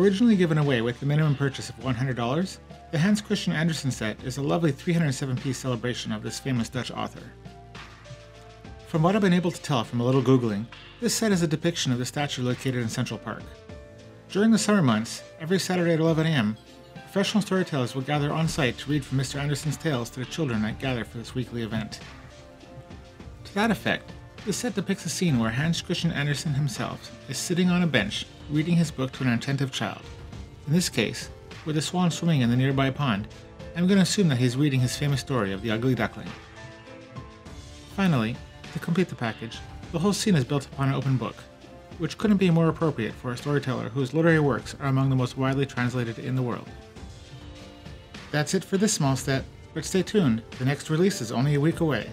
Originally given away with the minimum purchase of $100, the Hans Christian Andersen set is a lovely 307-piece celebration of this famous Dutch author. From what I've been able to tell from a little Googling, this set is a depiction of the statue located in Central Park. During the summer months, every Saturday at 11 a.m., professional storytellers will gather on site to read from Mr. Andersen's tales to the children that gather for this weekly event. To that effect, this set depicts a scene where Hans Christian Andersen himself is sitting on a bench reading his book to an attentive child. In this case, with a swan swimming in the nearby pond, I'm going to assume that he's reading his famous story of the ugly duckling. Finally, to complete the package, the whole scene is built upon an open book, which couldn't be more appropriate for a storyteller whose literary works are among the most widely translated in the world. That's it for this small set, but stay tuned, the next release is only a week away.